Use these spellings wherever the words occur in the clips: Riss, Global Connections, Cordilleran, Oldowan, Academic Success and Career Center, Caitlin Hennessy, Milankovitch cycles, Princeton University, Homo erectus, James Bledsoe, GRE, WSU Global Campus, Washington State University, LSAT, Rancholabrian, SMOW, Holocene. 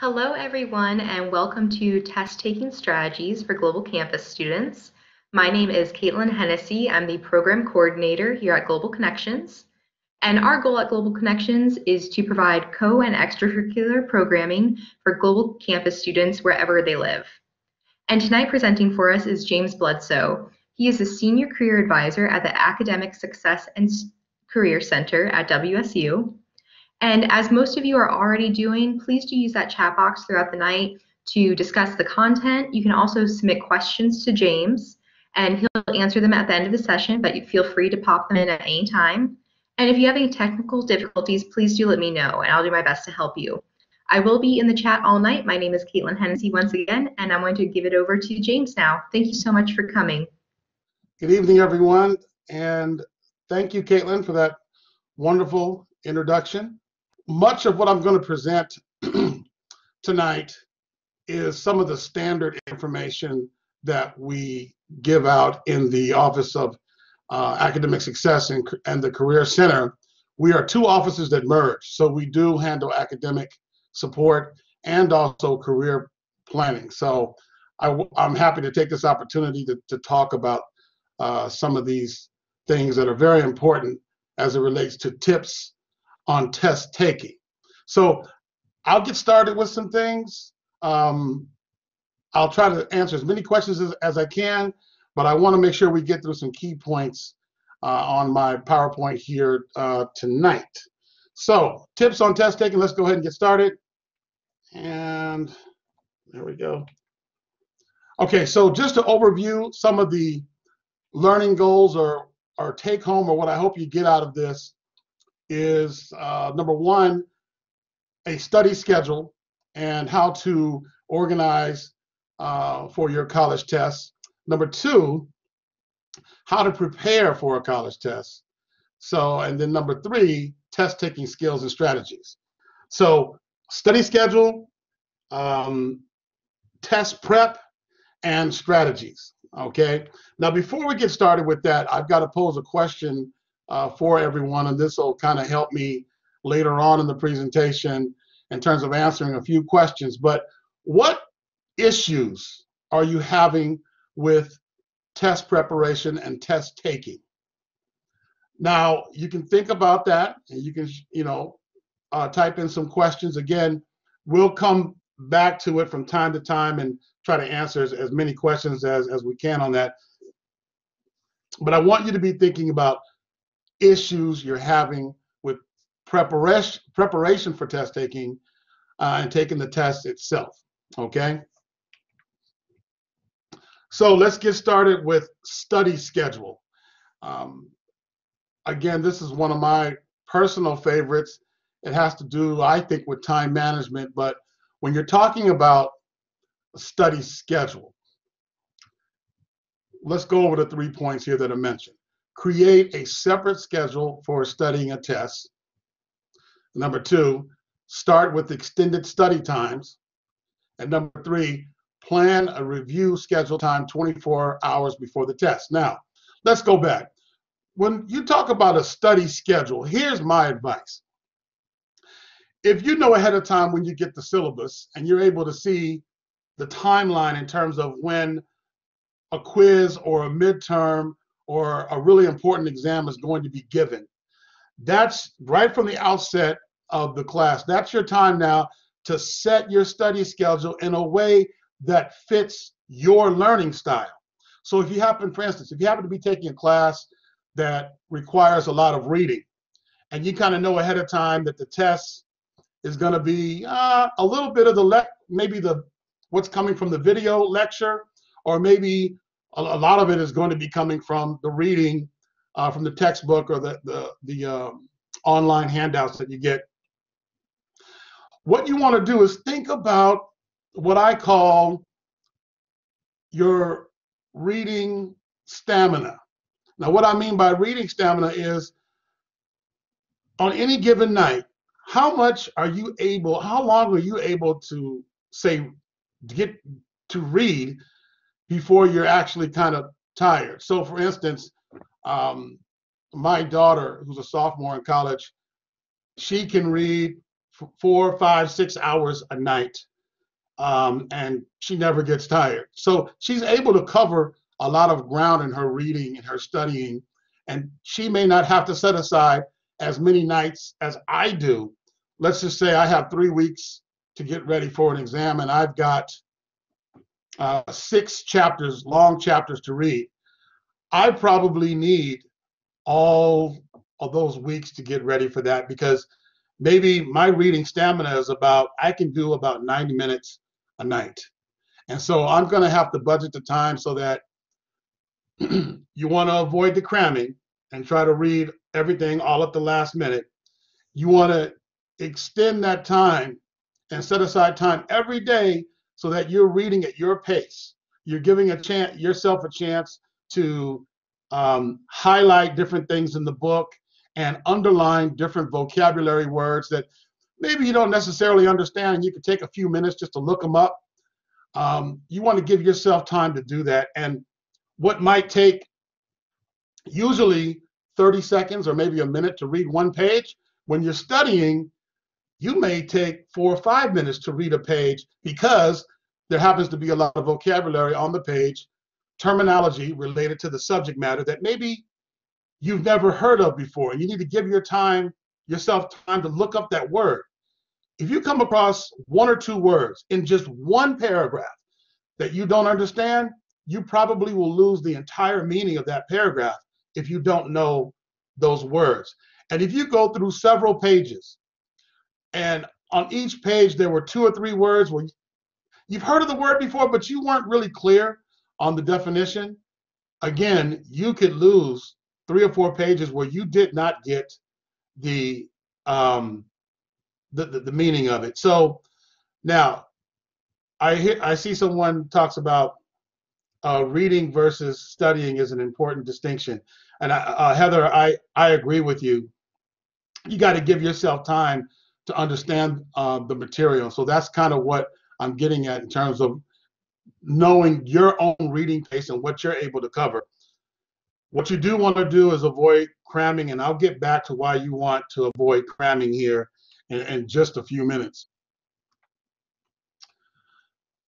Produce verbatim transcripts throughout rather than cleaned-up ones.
Hello everyone and welcome to Test Taking Strategies for Global Campus students. My name is Caitlin Hennessy. I'm the program coordinator here at Global Connections. And our goal at Global Connections is to provide co- and extracurricular programming for Global Campus students wherever they live. And tonight presenting for us is James Bledsoe. He is a senior career advisor at the Academic Success and Career Center at W S U. And as most of you are already doing, please do use that chat box throughout the night to discuss the content. You can also submit questions to James, and he'll answer them at the end of the session, but you feel free to pop them in at any time. And if you have any technical difficulties, please do let me know, and I'll do my best to help you. I will be in the chat all night. My name is Caitlin Hennessy once again, and I'm going to give it over to James now. Thank you so much for coming. Good evening, everyone, and thank you, Caitlin, for that wonderful introduction. Much of what I'm going to present tonight is some of the standard information that we give out in the Office of uh, Academic Success and, and the Career Center. We are two offices that merge, so we do handle academic support and also career planning. So I, I'm happy to take this opportunity to, to talk about uh, some of these things that are very important as it relates to tips on test taking. So I'll get started with some things. Um, I'll try to answer as many questions as, as I can, but I wanna make sure we get through some key points uh, on my PowerPoint here uh, tonight. So tips on test taking, let's go ahead and get started. And there we go. Okay, so just to overview some of the learning goals or, or take home, or what I hope you get out of this, is uh, number one, a study schedule and how to organize uh, for your college tests. Number two, how to prepare for a college test. So, and then number three, test taking skills and strategies. So study schedule, um, test prep, and strategies, okay? Now, before we get started with that, I've got to pose a question Uh, for everyone, and this will kind of help me later on in the presentation in terms of answering a few questions. But what issues are you having with test preparation and test taking? Now, you can think about that, and you can, you know, uh, type in some questions. Again, we'll come back to it from time to time and try to answer as, as many questions as, as we can on that. But I want you to be thinking about issues you're having with preparation preparation for test taking uh, and taking the test itself, okay? So let's get started with study schedule. Um, again, this is one of my personal favorites. It has to do, I think, with time management, but when you're talking about a study schedule, let's go over the three points here that I mentioned. Create a separate schedule for studying a test. Number two, start with extended study times. And number three, plan a review schedule time twenty-four hours before the test. Now, let's go back. When you talk about a study schedule, here's my advice. If you know ahead of time when you get the syllabus and you're able to see the timeline in terms of when a quiz or a midterm or a really important exam is going to be given, that's right from the outset of the class. That's your time now to set your study schedule in a way that fits your learning style. So if you happen, for instance, if you happen to be taking a class that requires a lot of reading, and you kind of know ahead of time that the test is gonna be uh, a little bit of the, le maybe the what's coming from the video lecture, or maybe a lot of it is going to be coming from the reading uh, from the textbook or the, the, the uh, online handouts that you get. What you want to do is think about what I call your reading stamina. Now, what I mean by reading stamina is, on any given night, how much are you able, how long are you able to, say, get to read before you're actually kind of tired? So for instance, um, my daughter, who's a sophomore in college, she can read f four, five, six hours a night, um, and she never gets tired. So she's able to cover a lot of ground in her reading and her studying, and she may not have to set aside as many nights as I do. Let's just say I have three weeks to get ready for an exam, and I've got uh, six chapters, long chapters to read. I probably need all of those weeks to get ready for that, because maybe my reading stamina is about, I can do about ninety minutes a night. And so I'm going to have to budget the time so that you want to avoid the cramming and try to read everything all at the last minute. You want to extend that time and set aside time every day so that you're reading at your pace. You're giving a chance, yourself a chance to um, highlight different things in the book and underline different vocabulary words that maybe you don't necessarily understand, and you can take a few minutes just to look them up. Um, you want to give yourself time to do that. And what might take usually thirty seconds or maybe a minute to read one page, when you're studying, you may take four or five minutes to read a page because there happens to be a lot of vocabulary on the page, terminology related to the subject matter that maybe you've never heard of before, and you need to give your time, yourself time to look up that word. If you come across one or two words in just one paragraph that you don't understand, you probably will lose the entire meaning of that paragraph if you don't know those words. And if you go through several pages, and on each page there were two or three words where you've heard of the word before, but you weren't really clear on the definition, again, you could lose three or four pages where you did not get the, um, the, the, the meaning of it. So now I, hear, I see someone talks about uh, reading versus studying is an important distinction. And I, uh, Heather, I, I agree with you. You got to give yourself time to understand uh, the material. So that's kind of what I'm getting at in terms of knowing your own reading pace and what you're able to cover. What you do want to do is avoid cramming, and I'll get back to why you want to avoid cramming here in, in just a few minutes.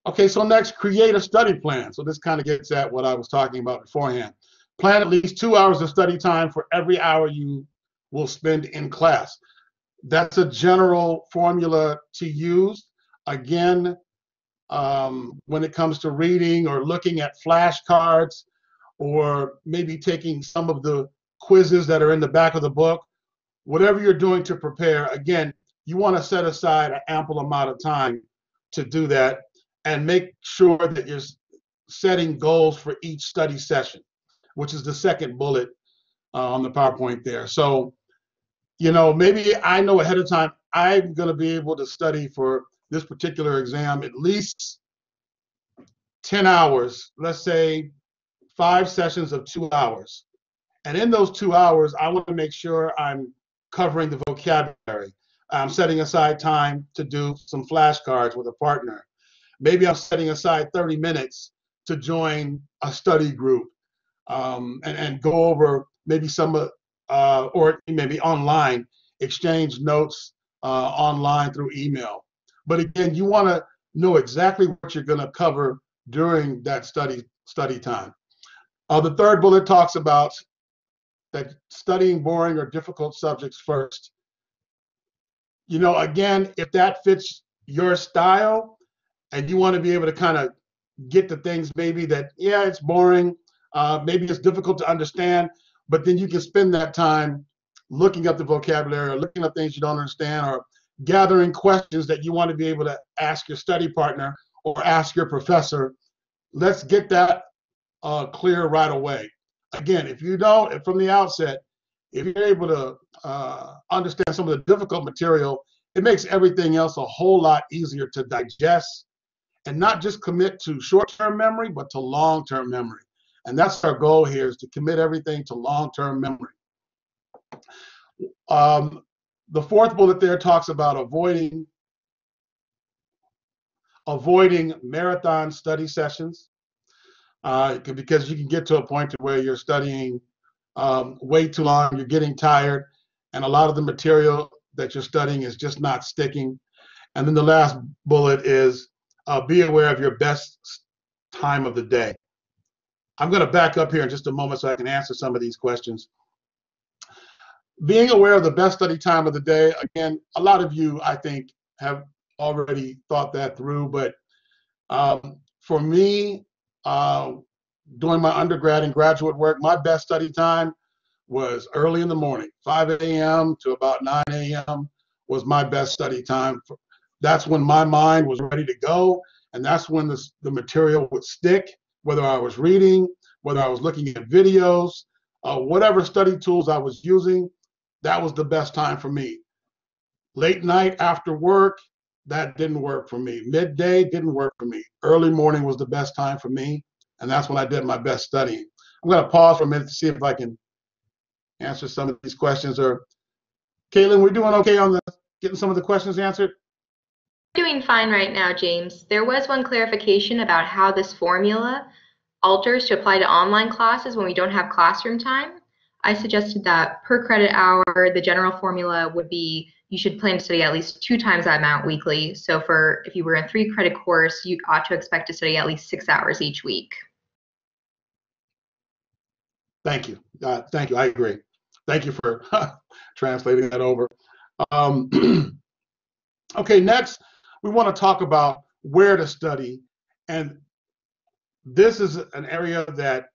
Okay, so next, create a study plan. So this kind of gets at what I was talking about beforehand. Plan at least two hours of study time for every hour you will spend in class. That's a general formula to use. Again, um, when it comes to reading or looking at flashcards, or maybe taking some of the quizzes that are in the back of the book, whatever you're doing to prepare, again, you want to set aside an ample amount of time to do that and make sure that you're setting goals for each study session, which is the second bullet uh, on the PowerPoint there. So, you know, maybe I know ahead of time I'm going to be able to study for this particular exam at least ten hours, let's say five sessions of two hours. And in those two hours, I want to make sure I'm covering the vocabulary. I'm setting aside time to do some flashcards with a partner. Maybe I'm setting aside thirty minutes to join a study group um, and, and go over maybe some, uh, or maybe online, exchange notes uh, online through email. But again, you want to know exactly what you're going to cover during that study study time. Uh, the third bullet talks about that studying boring or difficult subjects first. You know, again, if that fits your style and you want to be able to kind of get the things maybe that, yeah, it's boring, uh, maybe it's difficult to understand, but then you can spend that time looking up the vocabulary or looking up things you don't understand or gathering questions that you want to be able to ask your study partner or ask your professor. Let's get that uh, clear right away. Again, if you don't, from the outset, if you're able to uh, understand some of the difficult material, it makes everything else a whole lot easier to digest and not just commit to short-term memory, but to long-term memory. And that's our goal here, is to commit everything to long-term memory. Um, The fourth bullet there talks about avoiding avoiding marathon study sessions uh, because you can get to a point where you're studying um, way too long, you're getting tired, and a lot of the material that you're studying is just not sticking. And then the last bullet is uh, be aware of your best time of the day. I'm going to back up here in just a moment so I can answer some of these questions. Being aware of the best study time of the day, again, a lot of you, I think, have already thought that through, but um, for me, uh, doing my undergrad and graduate work, my best study time was early in the morning, five A M to about nine A M was my best study time. That's when my mind was ready to go, and that's when the, the material would stick, whether I was reading, whether I was looking at videos, uh, whatever study tools I was using, that was the best time for me. Late night after work, that didn't work for me. Midday didn't work for me. Early morning was the best time for me, and that's when I did my best studying. I'm going to pause for a minute to see if I can answer some of these questions. Or Caitlin, we're doing okay on the getting some of the questions answered? Doing fine right now, James. There was one clarification about how this formula alters to apply to online classes when we don't have classroom time. I suggested that per credit hour, the general formula would be you should plan to study at least two times that amount weekly. So for if you were in a three credit course, you ought to expect to study at least six hours each week. Thank you. Uh, thank you. I agree. Thank you for translating that over. Um, okay, next, we want to talk about where to study. And this is an area that,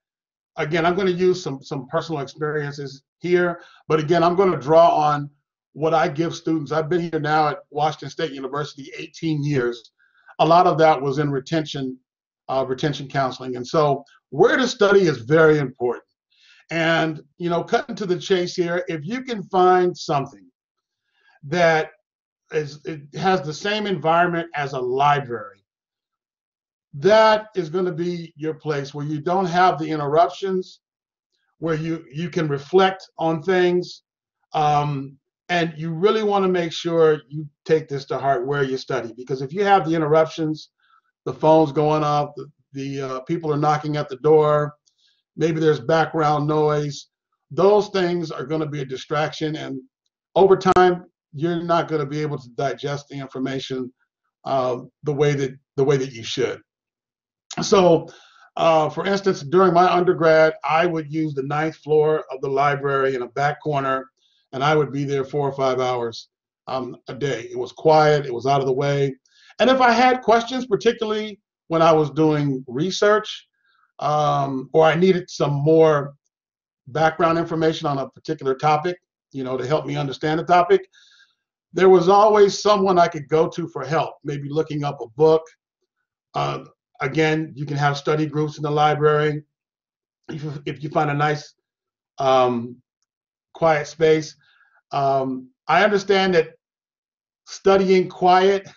again, I'm going to use some, some personal experiences here. But again, I'm going to draw on what I give students. I've been here now at Washington State University eighteen years. A lot of that was in retention, uh, retention counseling. And so where to study is very important. And, you know, cutting to the chase here, if you can find something that is, it has the same environment as a library, that is going to be your place where you don't have the interruptions, where you, you can reflect on things. Um, and you really want to make sure you take this to heart where you study, because if you have the interruptions, the phone's going off, the, the uh, people are knocking at the door, maybe there's background noise. Those things are going to be a distraction, and over time, you're not going to be able to digest the information uh, the way that the way that you should. So, uh, for instance, during my undergrad, I would use the ninth floor of the library in a back corner, and I would be there four or five hours um, a day. It was quiet. It was out of the way. And if I had questions, particularly when I was doing research, um or I needed some more background information on a particular topic, you know, to help me understand the topic, there was always someone I could go to for help, maybe looking up a book. Uh, again, you can have study groups in the library. If, if you find a nice um, quiet space, um, I understand that studying quiet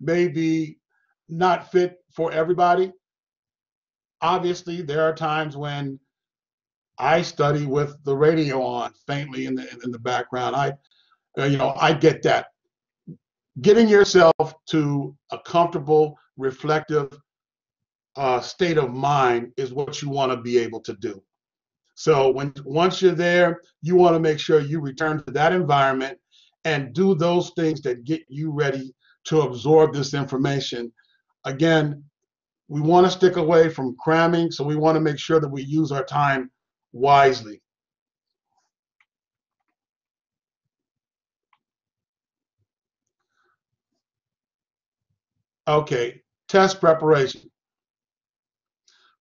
may be not fit for everybody. Obviously, there are times when I study with the radio on faintly in the in the background. I, uh, you know, I get that. Getting yourself to a comfortable, reflective uh, state of mind is what you want to be able to do. So when once you're there, you want to make sure you return to that environment and do those things that get you ready to absorb this information. Again, we want to stick away from cramming, so we want to make sure that we use our time wisely. Okay, test preparation.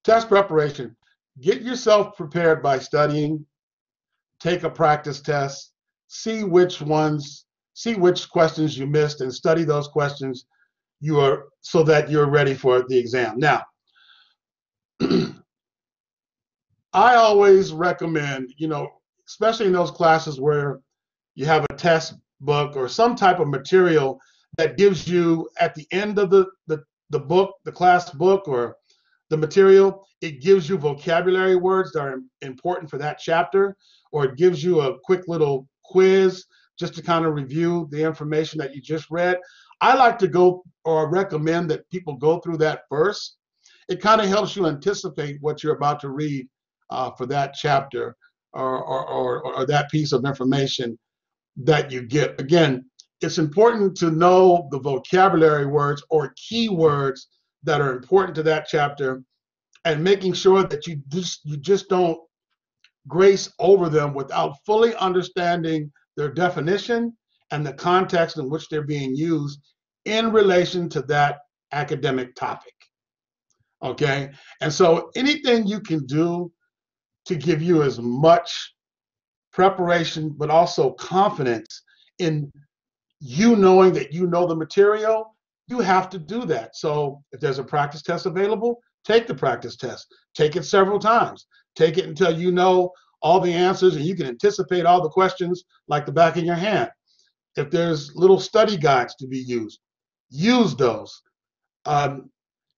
Test preparation. Get yourself prepared by studying. Take a practice test. See which ones, see which questions you missed, and study those questions you are so that you're ready for the exam. Now, I always recommend, you know, especially in those classes where you have a test book or some type of material that gives you at the end of the, the, the book, the class book or the material, it gives you vocabulary words that are important for that chapter, or it gives you a quick little quiz just to kind of review the information that you just read. I like to go or recommend that people go through that first. It kind of helps you anticipate what you're about to read uh, for that chapter or, or, or, or that piece of information. that you get. Again, it's important to know the vocabulary words or keywords that are important to that chapter, and making sure that you just, you just don't graze over them without fully understanding their definition and the context in which they're being used in relation to that academic topic, okay? And so anything you can do to give you as much preparation, but also confidence in you knowing that you know the material, you have to do that. So if there's a practice test available, take the practice test, take it several times, take it until you know all the answers and you can anticipate all the questions like the back of your hand. If there's little study guides to be used, use those. Um,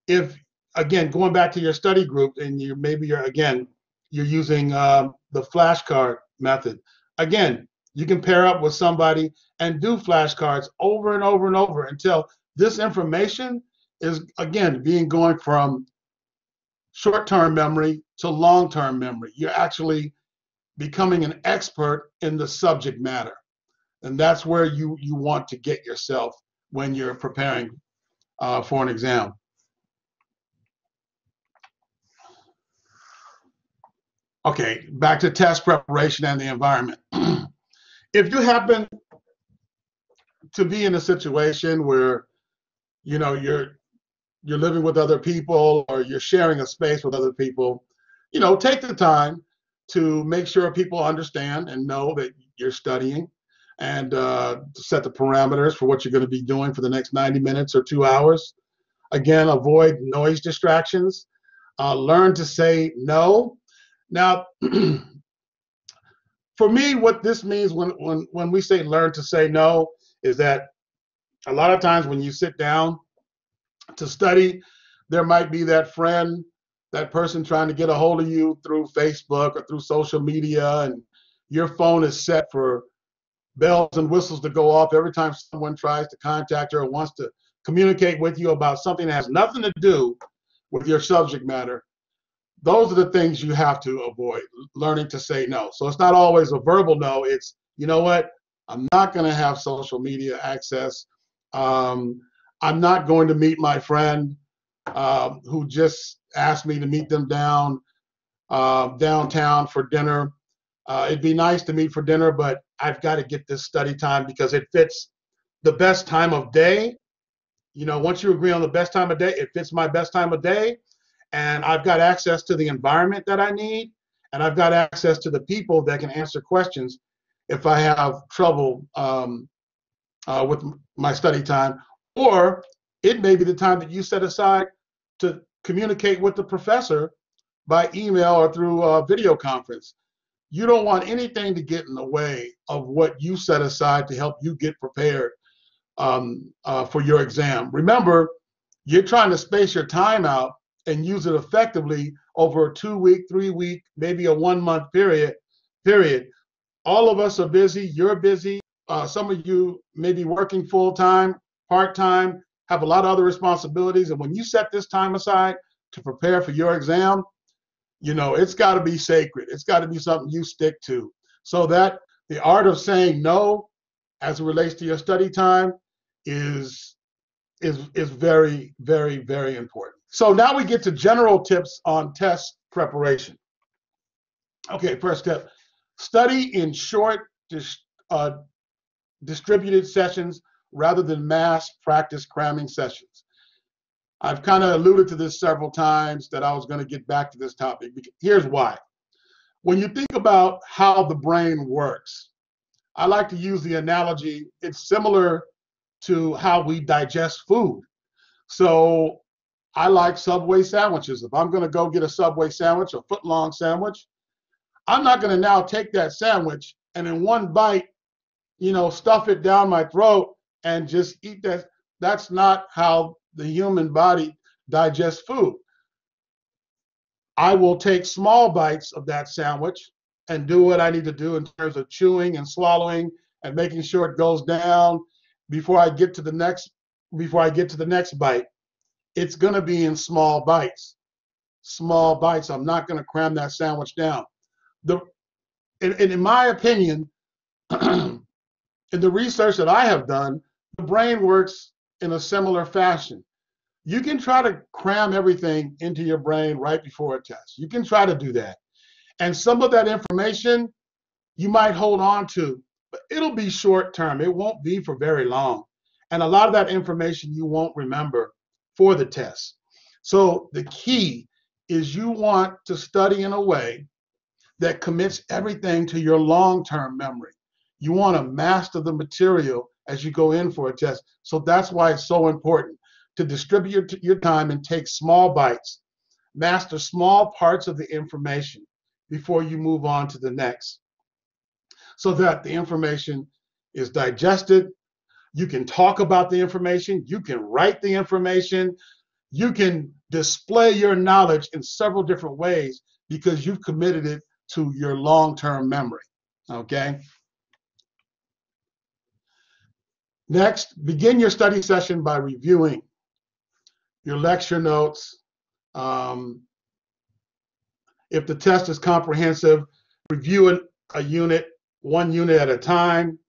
if, again, going back to your study group and you maybe you're, again, you're using um, the flashcard method. Again, you can pair up with somebody and do flashcards over and over and over until this information is, again, being going from short-term memory to long-term memory. You're actually becoming an expert in the subject matter. And that's where you, you want to get yourself when you're preparing uh, for an exam. Okay, back to test preparation and the environment. If you happen to be in a situation where, you know, you're, you're living with other people or you're sharing a space with other people, you know, take the time to make sure people understand and know that you're studying, and uh, set the parameters for what you're going to be doing for the next ninety minutes or two hours. Again, avoid noise distractions. Uh, learn to say no. Now, for me, what this means when, when, when we say learn to say no is that a lot of times when you sit down to study, there might be that friend, that person trying to get a hold of you through Facebook or through social media, and your phone is set for bells and whistles to go off every time someone tries to contact you or wants to communicate with you about something that has nothing to do with your subject matter. Those are the things you have to avoid, learning to say no. So it's not always a verbal no, it's, you know what, I'm not going to have social media access. Um, I'm not going to meet my friend uh, who just asked me to meet them down uh, downtown for dinner. Uh, it'd be nice to meet for dinner, but I've got to get this study time because it fits the best time of day. You know, once you agree on the best time of day, it fits my best time of day. And I've got access to the environment that I need. And I've got access to the people that can answer questions if I have trouble um, uh, with my study time. Or it may be the time that you set aside to communicate with the professor by email or through a video conference. You don't want anything to get in the way of what you set aside to help you get prepared um, uh, for your exam. Remember, you're trying to space your time out and use it effectively over a two-week, three-week, maybe a one-month period. Period. All of us are busy. You're busy. Uh, some of you may be working full-time, part-time, have a lot of other responsibilities. And when you set this time aside to prepare for your exam, you know, it's got to be sacred. It's got to be something you stick to, so that the art of saying no as it relates to your study time is, is, is very, very, very important. So now we get to general tips on test preparation. Okay, first step, study in short dis, uh, distributed sessions rather than mass practice cramming sessions. I've kind of alluded to this several times that I was going to get back to this topic. Here's why. When you think about how the brain works, I like to use the analogy, it's similar to how we digest food. So I like Subway sandwiches. If I'm going to go get a Subway sandwich, a foot-long sandwich, I'm not going to now take that sandwich and in one bite, you know, stuff it down my throat and just eat that. That's not how the human body digests food. I will take small bites of that sandwich and do what I need to do in terms of chewing and swallowing and making sure it goes down before I get to the next, before I get to the next bite. It's going to be in small bites, small bites. I'm not going to cram that sandwich down. The, in, in my opinion, in the research that I have done, the brain works in a similar fashion. You can try to cram everything into your brain right before a test. You can try to do that. And some of that information you might hold on to, but it'll be short term. It won't be for very long. And a lot of that information you won't remember for the test. So the key is you want to study in a way that commits everything to your long-term memory. You want to master the material as you go in for a test. So that's why it's so important to distribute your, your time and take small bites, master small parts of the information before you move on to the next, so that the information is digested. You can talk about the information. You can write the information. You can display your knowledge in several different ways because you've committed it to your long-term memory, okay? Next, begin your study session by reviewing your lecture notes. Um, if the test is comprehensive, review a unit, one unit at a time.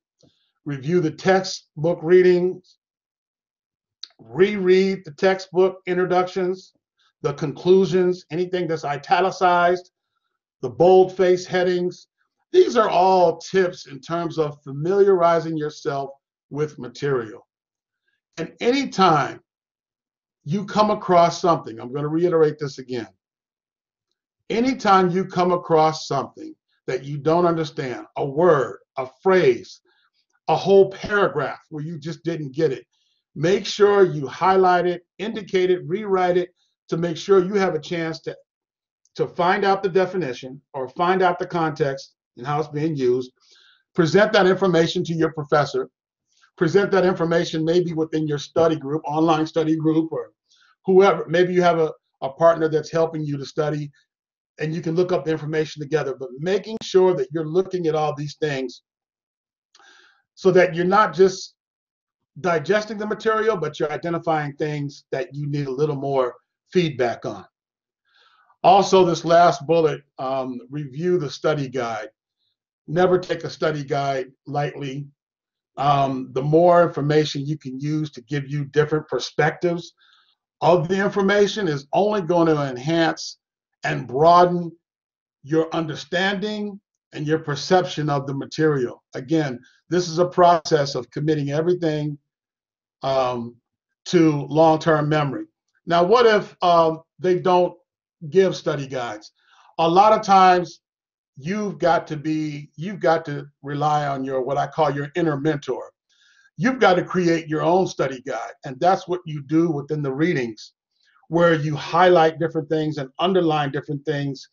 Review the textbook readings. Reread the textbook introductions, the conclusions, anything that's italicized, the boldface headings. These are all tips in terms of familiarizing yourself with material. And anytime you come across something, I'm going to reiterate this again. Anytime you come across something that you don't understand, a word, a phrase, a whole paragraph where you just didn't get it, make sure you highlight it, indicate it, rewrite it to make sure you have a chance to, to find out the definition or find out the context and how it's being used. Present that information to your professor. Present that information maybe within your study group, online study group, or whoever. Maybe you have a, a partner that's helping you to study and you can look up the information together, but making sure that you're looking at all these things so that you're not just digesting the material, but you're identifying things that you need a little more feedback on. Also, this last bullet, um, review the study guide. Never take a study guide lightly. Um, the more information you can use to give you different perspectives of the information is only going to enhance and broaden your understanding and your perception of the material. Again, this is a process of committing everything um, to long-term memory. Now, what if uh, they don't give study guides? A lot of times you've got to be, you've got to rely on your, what I call your inner mentor. You've got to create your own study guide. And that's what you do within the readings, where you highlight different things and underline different things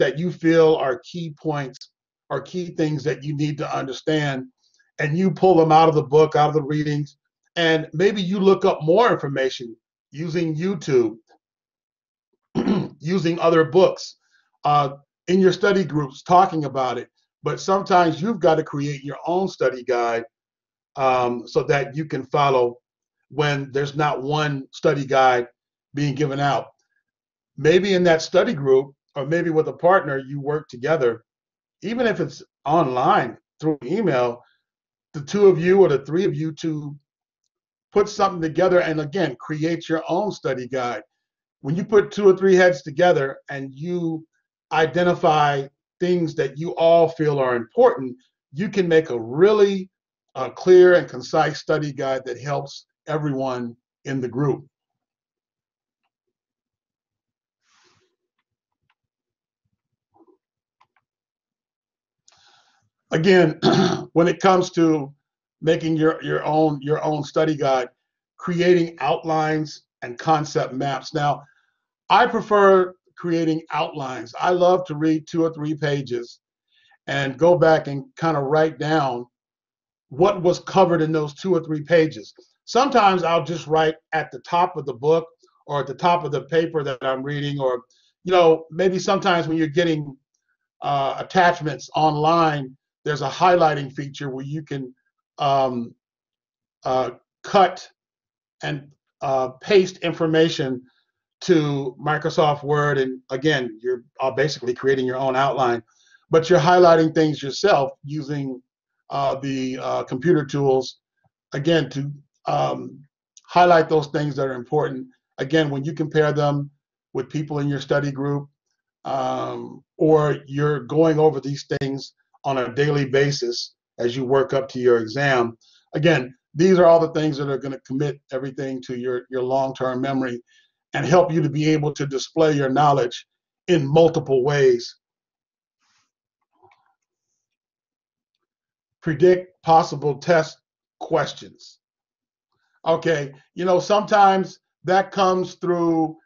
that you feel are key points or key things that you need to understand. And you pull them out of the book, out of the readings, and maybe you look up more information using YouTube, using other books, uh, in your study groups, talking about it. But sometimes you've got to create your own study guide um, so that you can follow when there's not one study guide being given out. Maybe in that study group, or maybe with a partner, you work together, even if it's online through email, the two of you or the three of you to put something together and, again, create your own study guide. When you put two or three heads together and you identify things that you all feel are important, you can make a really uh, clear and concise study guide that helps everyone in the group. Again, when it comes to making your, your own your own study guide, creating outlines and concept maps. Now, I prefer creating outlines. I love to read two or three pages and go back and kind of write down what was covered in those two or three pages. Sometimes I'll just write at the top of the book or at the top of the paper that I'm reading, or, you know, maybe sometimes when you're getting uh, attachments online, there's a highlighting feature where you can um, uh, cut and uh, paste information to Microsoft Word. And again, you're basically creating your own outline, but you're highlighting things yourself using uh, the uh, computer tools, again, to um, highlight those things that are important. Again, when you compare them with people in your study group, um, or you're going over these things on a daily basis as you work up to your exam, again, these are all the things that are going to commit everything to your, your long-term memory and help you to be able to display your knowledge in multiple ways. Predict possible test questions. Okay, you know, sometimes that comes through,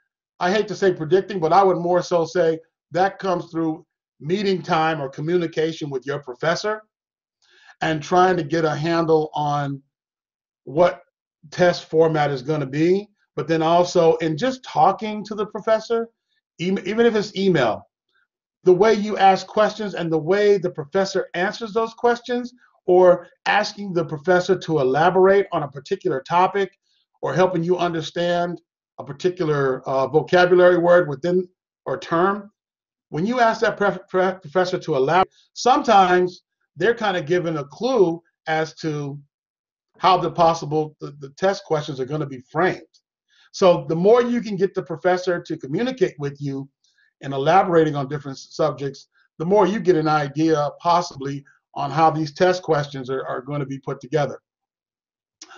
I hate to say predicting, but I would more so say that comes through meeting time or communication with your professor and trying to get a handle on what test format is going to be, but then also in just talking to the professor, even if it's email, the way you ask questions and the way the professor answers those questions, or asking the professor to elaborate on a particular topic or helping you understand a particular uh, vocabulary word within or term. When you ask that professor to elaborate, sometimes they're kind of given a clue as to how the possible the, the test questions are going to be framed. So the more you can get the professor to communicate with you and elaborating on different subjects, the more you get an idea possibly on how these test questions are, are going to be put together.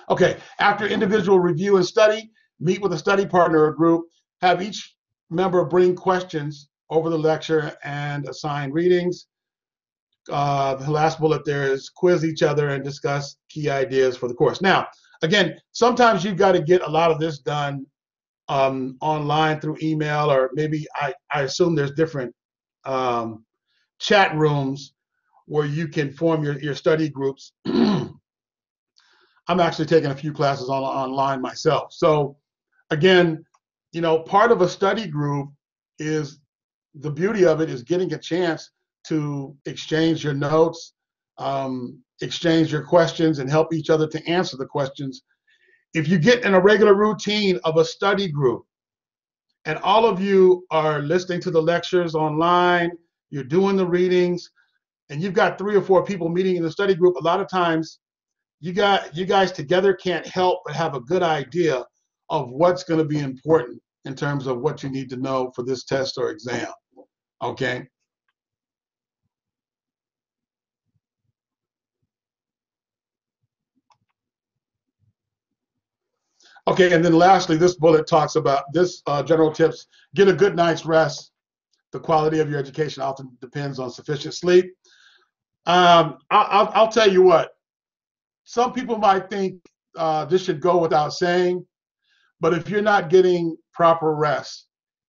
Okay, after individual review and study, meet with a study partner or group, have each member bring questions over the lecture and assign readings. Uh, the last bullet there is quiz each other and discuss key ideas for the course. Now, again, sometimes you've got to get a lot of this done um, online through email, or maybe I, I assume there's different um, chat rooms where you can form your, your study groups. I'm actually taking a few classes on, online myself. So again, you know, part of a study group is, the beauty of it is getting a chance to exchange your notes, um, exchange your questions, and help each other to answer the questions. If you get in a regular routine of a study group and all of you are listening to the lectures online, you're doing the readings, and you've got three or four people meeting in the study group, a lot of times you got you guys together can't help but have a good idea of what's going to be important in terms of what you need to know for this test or exam, okay? Okay, and then lastly, this bullet talks about this uh, general tips. Get a good night's rest. The quality of your education often depends on sufficient sleep. Um, I, I'll, I'll tell you what, some people might think uh, this should go without saying, but if you're not getting proper rest,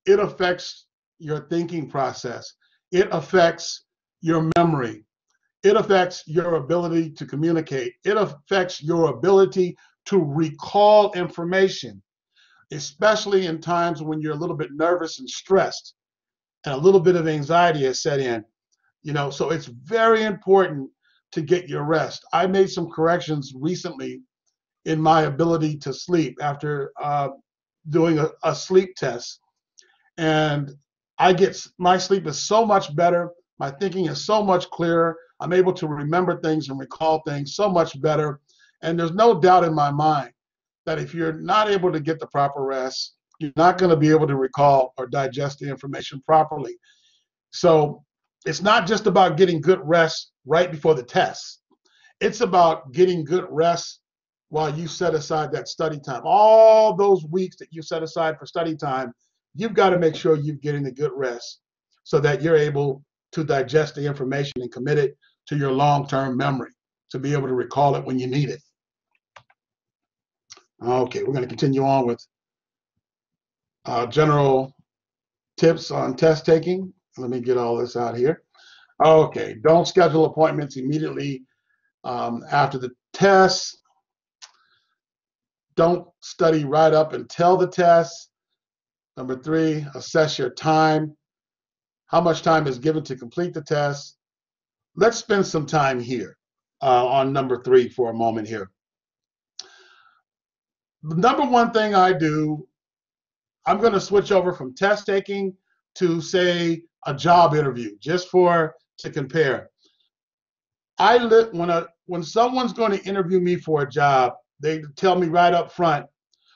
it affects your thinking process. It affects your memory. It affects your ability to communicate. It affects your ability to recall information, especially in times when you're a little bit nervous and stressed and a little bit of anxiety has set in. You know, so it's very important to get your rest. I made some corrections recently in my ability to sleep after uh, doing a, a sleep test. And I get, my sleep is so much better. My thinking is so much clearer. I'm able to remember things and recall things so much better. And there's no doubt in my mind that if you're not able to get the proper rest, you're not going to be able to recall or digest the information properly. So it's not just about getting good rest right before the test. It's about getting good rest while you set aside that study time. All those weeks that you set aside for study time, you've got to make sure you're getting the good rest so that you're able to digest the information and commit it to your long-term memory, to be able to recall it when you need it. Okay, we're going to continue on with uh, general tips on test taking. Let me get all this out here. Okay, don't schedule appointments immediately um, after the test. Don't study right up until the test. Number three, assess your time. How much time is given to complete the test? Let's spend some time here. Uh, on number three for a moment here. The number one thing I do, I'm going to switch over from test taking to, say, a job interview, just for to compare. I li- when a when someone's going to interview me for a job, they tell me right up front,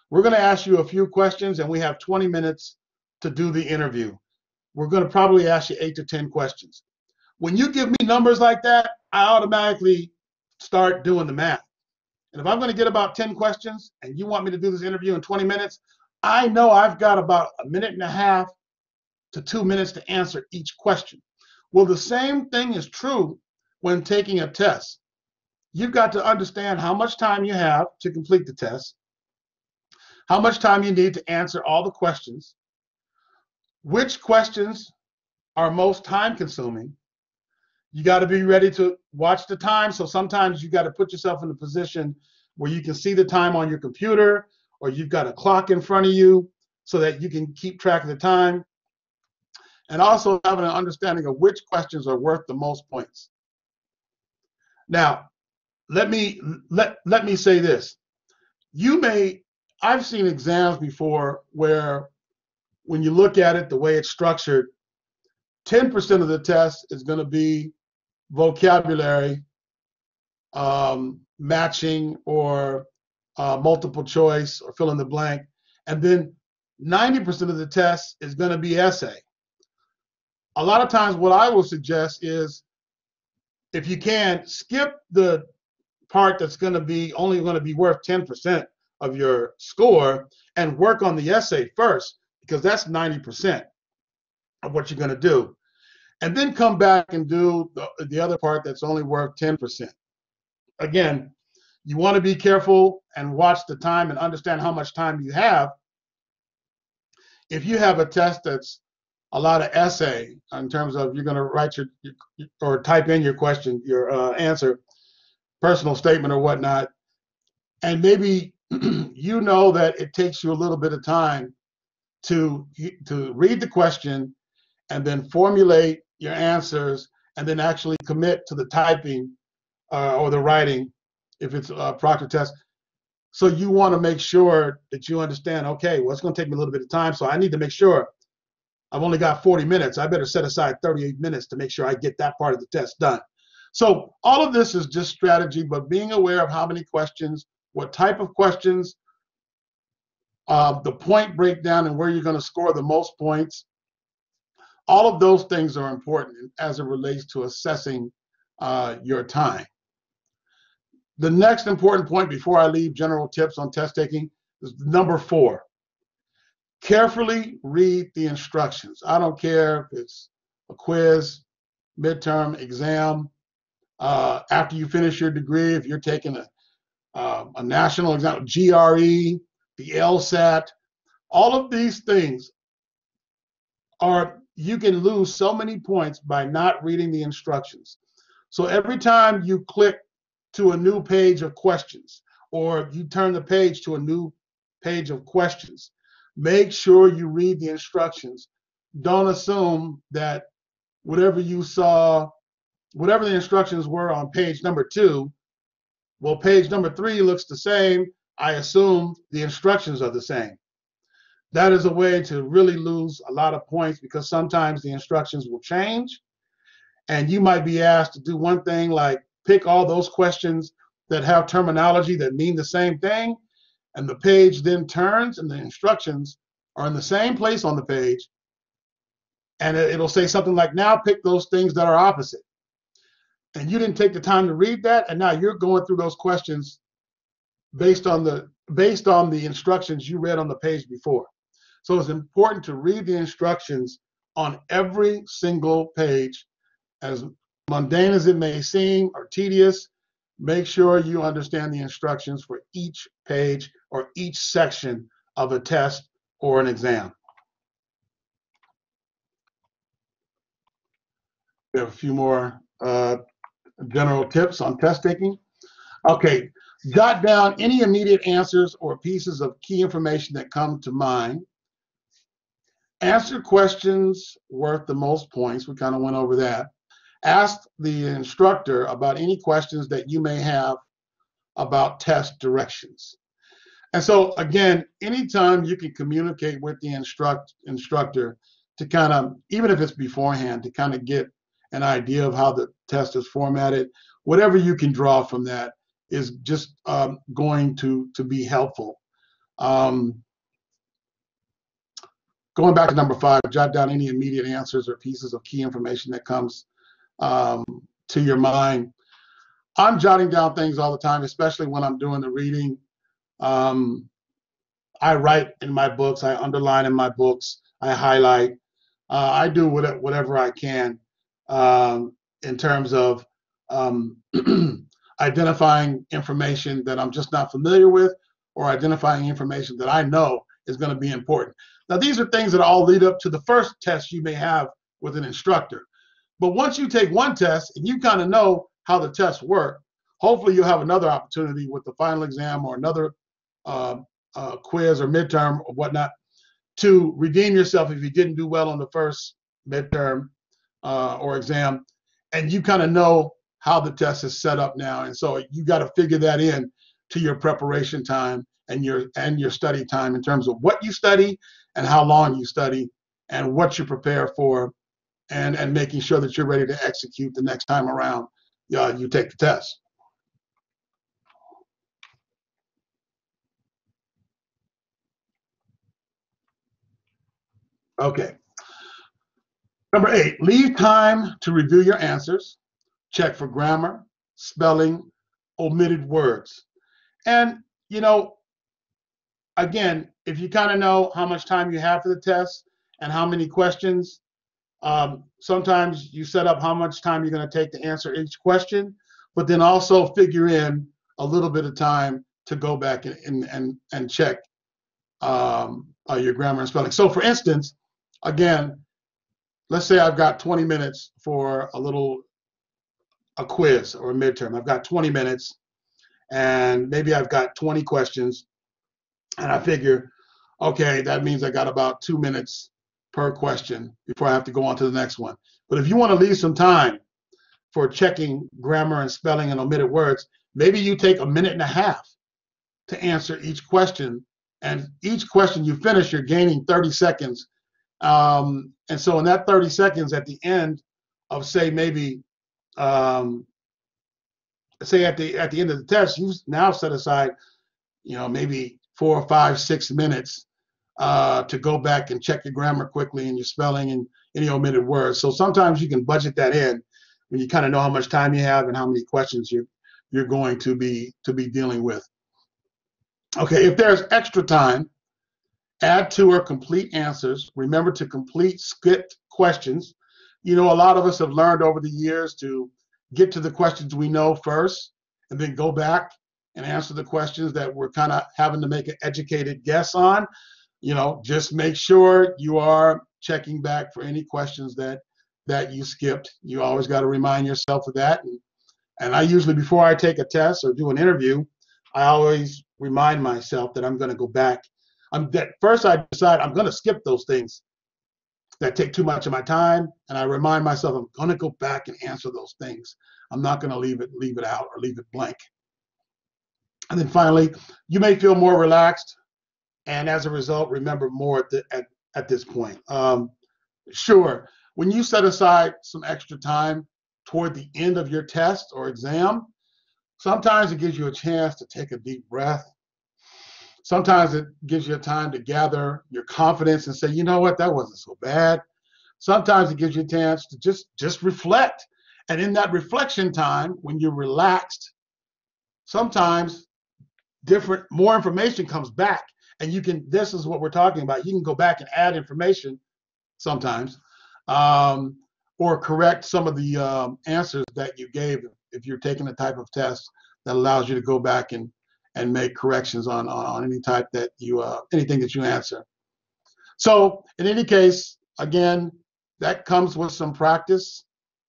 we're going to ask you a few questions and we have twenty minutes to do the interview. We're going to probably ask you eight to ten questions. When you give me numbers like that, I automatically start doing the math. And if I'm going to get about ten questions and you want me to do this interview in twenty minutes, I know I've got about a minute and a half to two minutes to answer each question. Well, the same thing is true when taking a test. You've got to understand how much time you have to complete the test, how much time you need to answer all the questions, which questions are most time consuming. You got to be ready to watch the time. So sometimes you got to put yourself in a position where you can see the time on your computer, or you've got a clock in front of you so that you can keep track of the time. And also having an understanding of which questions are worth the most points. Now, let me let let me say this. You may, I've seen exams before where when you look at it, the way it's structured, ten percent of the test is going to be vocabulary um, matching or uh, multiple choice or fill in the blank. And then ninety percent of the test is going to be essay. A lot of times what I will suggest is, if you can, skip the part that's going to be only going to be worth ten percent of your score and work on the essay first, because that's ninety percent of what you're going to do. And then come back and do the, the other part that's only worth ten percent. Again, you want to be careful and watch the time and understand how much time you have. If you have a test that's a lot of essay in terms of you're going to write your, your or type in your question, your uh, answer, personal statement or whatnot, and maybe you know that it takes you a little bit of time to to read the question and then formulate your answers and then actually commit to the typing uh, or the writing if it's a proctor test. So you want to make sure that you understand, okay, well, it's going to take me a little bit of time, so I need to make sure I've only got forty minutes. I better set aside thirty-eight minutes to make sure I get that part of the test done. So all of this is just strategy, but being aware of how many questions, what type of questions, uh, the point breakdown and where you're going to score the most points, all of those things are important as it relates to assessing uh, your time. The next important point before I leave general tips on test taking is number four. Carefully read the instructions. I don't care if it's a quiz, midterm exam, uh, after you finish your degree, if you're taking a, uh, a national exam, G R E, the LSAT, all of these things are, you can lose so many points by not reading the instructions. So every time you click to a new page of questions, or you turn the page to a new page of questions, make sure you read the instructions. Don't assume that whatever you saw, whatever the instructions were on page number two, well, page number three looks the same. I assume the instructions are the same. That is a way to really lose a lot of points, because sometimes the instructions will change and you might be asked to do one thing, like pick all those questions that have terminology that mean the same thing. And the page then turns and the instructions are in the same place on the page. And it'll say something like, now pick those things that are opposite. And you didn't take the time to read that. And now you're going through those questions based on the, based on the instructions you read on the page before. So it's important to read the instructions on every single page. As mundane as it may seem or tedious, make sure you understand the instructions for each page or each section of a test or an exam. We have a few more uh, general tips on test taking. Okay, jot down any immediate answers or pieces of key information that come to mind. Answer questions worth the most points. We kind of went over that. Ask the instructor about any questions that you may have about test directions. And so again, anytime you can communicate with the instruct, instructor to kind of, even if it's beforehand, to kind of get an idea of how the test is formatted, whatever you can draw from that is just um, going to, to be helpful. Um, going back to number five, jot down any immediate answers or pieces of key information that comes um, to your mind. I'm jotting down things all the time, especially when I'm doing the reading. Um, I write in my books, I underline in my books, I highlight. Uh, I do whatever I can um, in terms of um, identifying information that I'm just not familiar with, or identifying information that I know is going to be important. Now, these are things that all lead up to the first test you may have with an instructor. But once you take one test and you kind of know how the tests work, hopefully you'll have another opportunity with the final exam or another uh, uh, quiz or midterm or whatnot to redeem yourself if you didn't do well on the first midterm uh, or exam. And you kind of know how the test is set up now. And so you got to figure that in to your preparation time and your and your study time in terms of what you study and how long you study and what you prepare for, and, and making sure that you're ready to execute the next time around uh, you take the test. Okay. Number eight, leave time to review your answers, check for grammar, spelling, omitted words. And, you know, again, if you kind of know how much time you have for the test and how many questions, um, sometimes you set up how much time you're going to take to answer each question, but then also figure in a little bit of time to go back and, and, and, and check um, uh, your grammar and spelling. So, for instance, again, let's say I've got twenty minutes for a little a quiz or a midterm. I've got twenty minutes. And maybe I've got twenty questions, and I figure, okay, that means I got about two minutes per question before I have to go on to the next one. But if you want to leave some time for checking grammar and spelling and omitted words, maybe you take a minute and a half to answer each question, and each question you finish, you're gaining thirty seconds. Um, and so in that thirty seconds at the end of, say, maybe um, say at the at the end of the test, you now set aside, you know, maybe four or five, six minutes uh, to go back and check your grammar quickly and your spelling and any omitted words. So sometimes you can budget that in when you kind of know how much time you have and how many questions you're you're going to be to be dealing with. Okay, if there's extra time, add to or complete answers. Remember to complete skipped questions. You know, a lot of us have learned over the years to get to the questions we know first, and then go back and answer the questions that we're kind of having to make an educated guess on. You know, just make sure you are checking back for any questions that that you skipped. You always got to remind yourself of that. And, and I usually, before I take a test or do an interview, I always remind myself that I'm going to go back. I'm that first I decide I'm going to skip those things that take too much of my time, and I remind myself I'm going to go back and answer those things. I'm not going to leave it leave it out or leave it blank. And then finally, you may feel more relaxed, and as a result, remember more at the, at, at this point. Um, sure, when you set aside some extra time toward the end of your test or exam, sometimes it gives you a chance to take a deep breath. Sometimes it gives you time to gather your confidence and say, you know what, that wasn't so bad. Sometimes it gives you a chance to just, just reflect. And in that reflection time, when you're relaxed, sometimes different, more information comes back. And you can, this is what we're talking about. You can go back and add information sometimes, um, or correct some of the um, answers that you gave if you're taking a type of test that allows you to go back and and make corrections on, on, on any type that you, uh, anything that you answer. So in any case, again, that comes with some practice.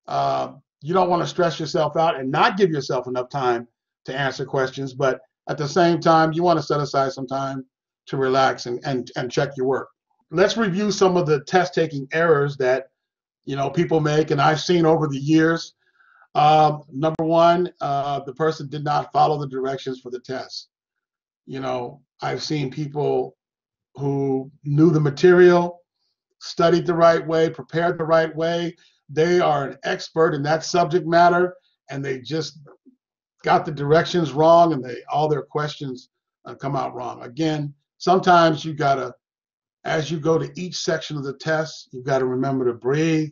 Uh, you don't want to stress yourself out and not give yourself enough time to answer questions, but at the same time, you want to set aside some time to relax and, and, and check your work. Let's review some of the test-taking errors that, you know, people make, and I've seen over the years. Uh, number one, uh, the person did not follow the directions for the test. You know, I've seen people who knew the material, studied the right way, prepared the right way. They are an expert in that subject matter, and they just got the directions wrong, and they all their questions uh, come out wrong. Again, sometimes you gotta, as you go to each section of the test, you gotta remember to breathe,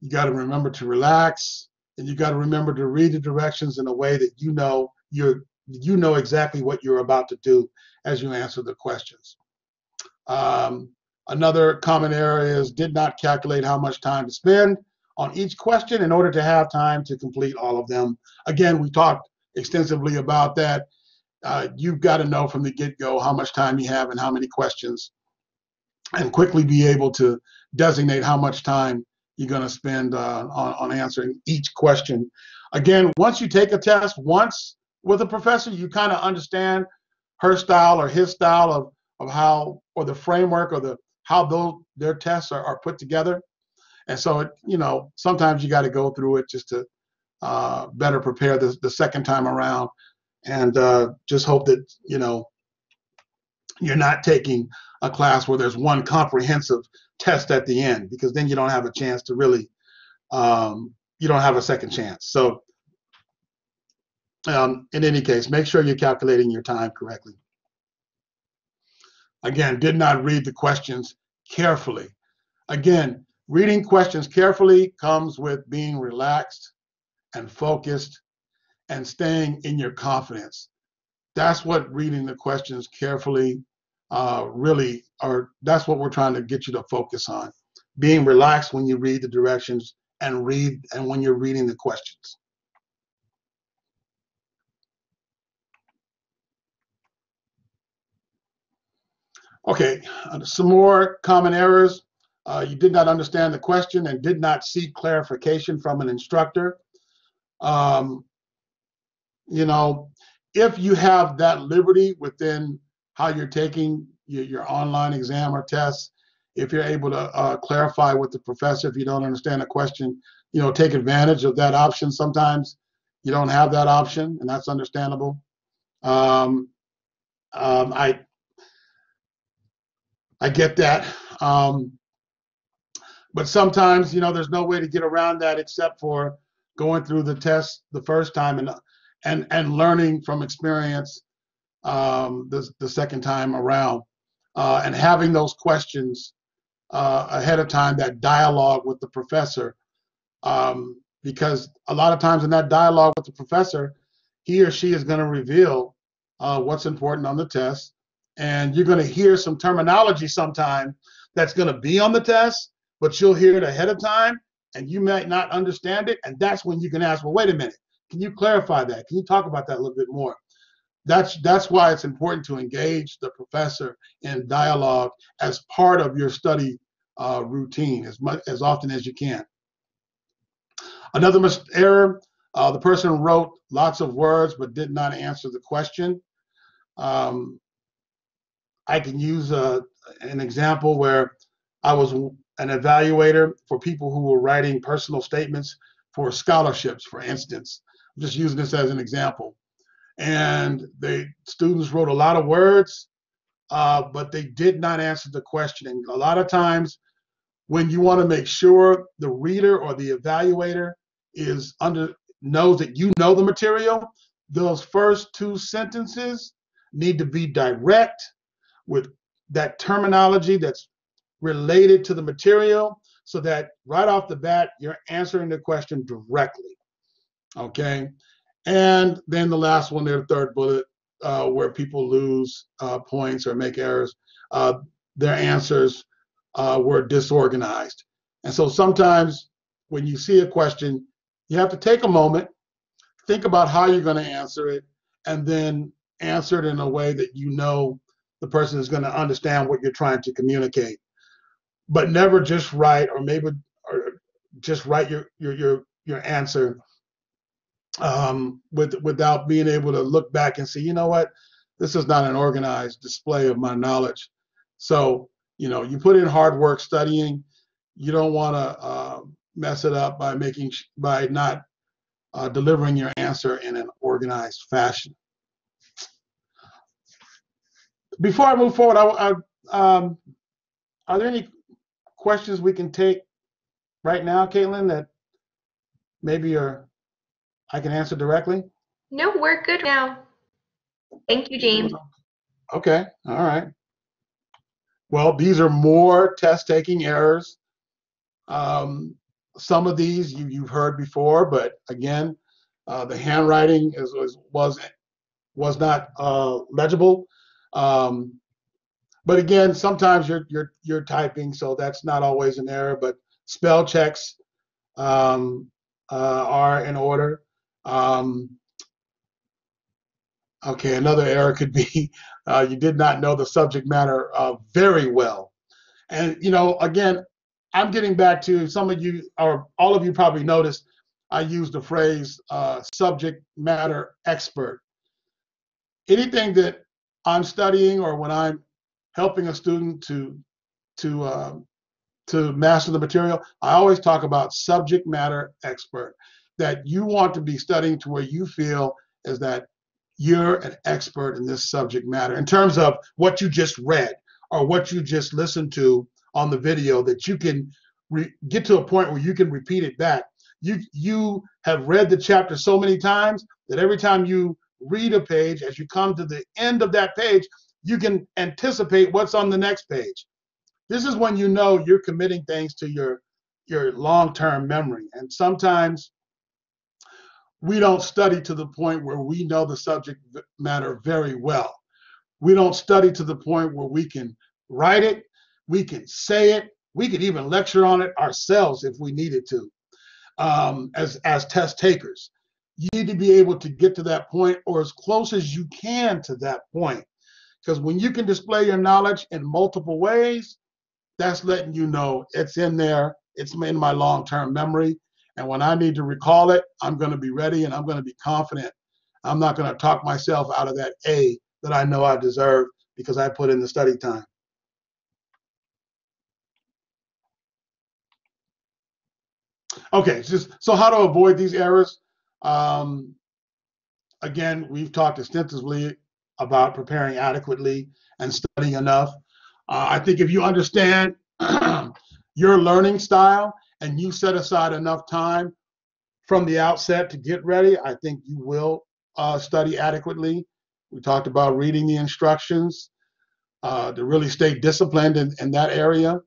you gotta remember to relax, and you gotta remember to read the directions in a way that you know you're you know exactly what you're about to do as you answer the questions. Um, another common error is did not calculate how much time to spend on each question in order to have time to complete all of them. Again, we talked extensively about that. Uh, you've got to know from the get-go how much time you have and how many questions, and quickly be able to designate how much time you're going to spend uh, on, on answering each question. Again, once you take a test once with a professor, you kind of understand her style or his style of, of how, or the framework or the how those, their tests are, are put together. And so, it, you know, sometimes you got to go through it just to uh, better prepare the, the second time around, and uh, just hope that, you know, you're not taking a class where there's one comprehensive test at the end, because then you don't have a chance to really, um, you don't have a second chance. So um, in any case, make sure you're calculating your time correctly. Again, did not read the questions carefully. Again, reading questions carefully comes with being relaxed and focused and staying in your confidence. That's what reading the questions carefully uh, really are. That's what we're trying to get you to focus on. Being relaxed when you read the directions and read and when you're reading the questions. Okay, some more common errors. Uh, you did not understand the question and did not seek clarification from an instructor. Um, you know, if you have that liberty within how you're taking your, your online exam or test, if you're able to uh, clarify with the professor, if you don't understand a question, you know, take advantage of that option. Sometimes you don't have that option, and that's understandable. Um, um, I, I get that. Um, But sometimes, you know, there's no way to get around that except for going through the test the first time and and and learning from experience um, the the second time around, uh, and having those questions uh, ahead of time, that dialogue with the professor, um, because a lot of times in that dialogue with the professor, he or she is going to reveal uh, what's important on the test, and you're going to hear some terminology sometime that's going to be on the test, but you'll hear it ahead of time and you might not understand it. And that's when you can ask, well, wait a minute, can you clarify that? Can you talk about that a little bit more? That's, that's why it's important to engage the professor in dialogue as part of your study uh, routine as much as often as you can. Another error, uh, the person wrote lots of words but did not answer the question. Um, I can use a, an example where I was an evaluator for people who were writing personal statements for scholarships, for instance. I'm just using this as an example. And the students wrote a lot of words, uh, but they did not answer the question. And a lot of times when you want to make sure the reader or the evaluator is under knows that you know the material, those first two sentences need to be direct with that terminology that's related to the material, so that right off the bat, you're answering the question directly, okay? And then the last one there, the third bullet, uh, where people lose uh, points or make errors, uh, their answers uh, were disorganized. And so sometimes when you see a question, you have to take a moment, think about how you're gonna answer it, and then answer it in a way that you know the person is gonna understand what you're trying to communicate. But never just write, or maybe or just write your your your your answer um, with without being able to look back and see, you know what, this is not an organized display of my knowledge. So you know, you put in hard work studying. You don't want to uh, mess it up by making by not uh, delivering your answer in an organized fashion. Before I move forward, I. I um, Are there any questions we can take right now, Caitlin, that maybe are, I can answer directly? No, we're good now. Thank you, James. Okay, all right. Well, these are more test-taking errors. Um, some of these you, you've heard before, but again, uh, the handwriting is, was, was, was not uh, legible. Um, but again, sometimes you're, you're, you're typing, so that's not always an error, but spell checks um, uh, are in order. Um, okay, another error could be uh, you did not know the subject matter uh, very well. And, you know, again, I'm getting back to some of you, or all of you probably noticed, I used the phrase uh, subject matter expert. Anything that I'm studying or when I'm helping a student to, to, uh, to master the material, I always talk about subject matter expert, that you want to be studying to where you feel is that you're an expert in this subject matter in terms of what you just read or what you just listened to on the video, that you can re get to a point where you can repeat it back. You, you have read the chapter so many times that every time you read a page, as you come to the end of that page, you can anticipate what's on the next page. This is when you know you're committing things to your, your long-term memory. And sometimes we don't study to the point where we know the subject matter very well. We don't study to the point where we can write it, we can say it, we could even lecture on it ourselves if we needed to, um, as, as test takers. You need to be able to get to that point, or as close as you can to that point. Because when you can display your knowledge in multiple ways, that's letting you know it's in there, it's in my long-term memory. And when I need to recall it, I'm going to be ready and I'm going to be confident. I'm not going to talk myself out of that A that I know I deserve because I put in the study time. Okay, just, so how to avoid these errors. Um, again, we've talked extensively about preparing adequately and studying enough. Uh, I think if you understand your learning style and you set aside enough time from the outset to get ready, I think you will uh, study adequately. We talked about reading the instructions, uh, to really stay disciplined in, in that area.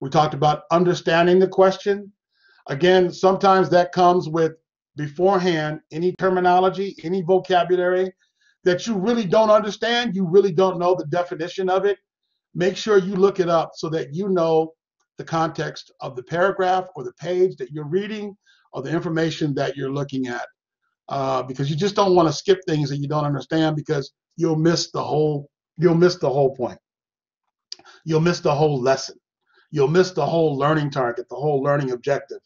We talked about understanding the question. Again, sometimes that comes with beforehand, any terminology, any vocabulary that you really don't understand, you really don't know the definition of it, make sure you look it up so that you know the context of the paragraph or the page that you're reading or the information that you're looking at, uh, because you just don't want to skip things that you don't understand, because you'll miss the whole, you'll miss the whole point. You'll miss the whole lesson. You'll miss the whole learning target, the whole learning objective